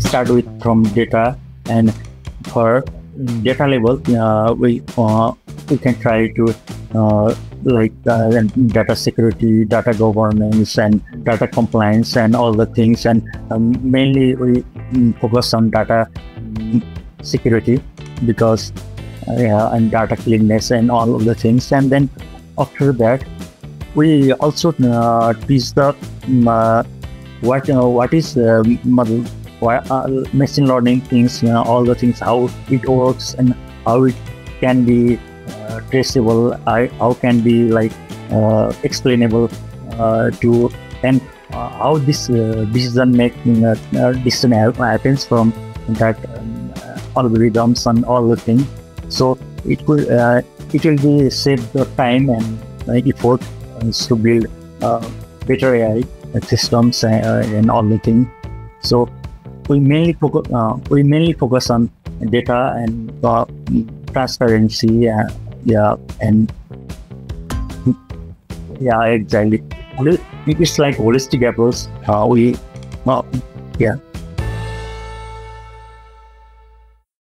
start with from data, and for data label we can try to data security, data governance, and data compliance, and all the things. And mainly we focus on data security because and data cleanness and all of the things. And then after that we also teach the what is model, machine learning things, all the things, how it works and how it can be traceable, how can be explainable to, and how this decision making decision happens from that algorithms and all the things. So it could it will be save the time and effort to build better AI systems and all the things. So we mainly focus on data and transparency. Exactly. It's like holistic approach.